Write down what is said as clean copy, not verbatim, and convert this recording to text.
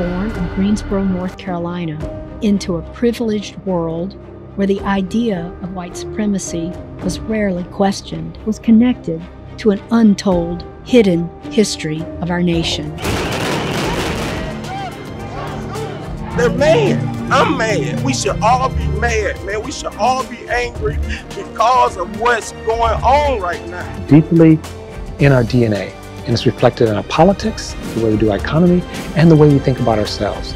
born in Greensboro, North Carolina, into a privileged world where the idea of white supremacy was rarely questioned, was connected to an untold, hidden history of our nation. They're mad. I'm mad. We should all be mad, man. We should all be angry because of what's going on right now. Deeply in our DNA, and it's reflected in our politics, the way we do our economy, and the way we think about ourselves.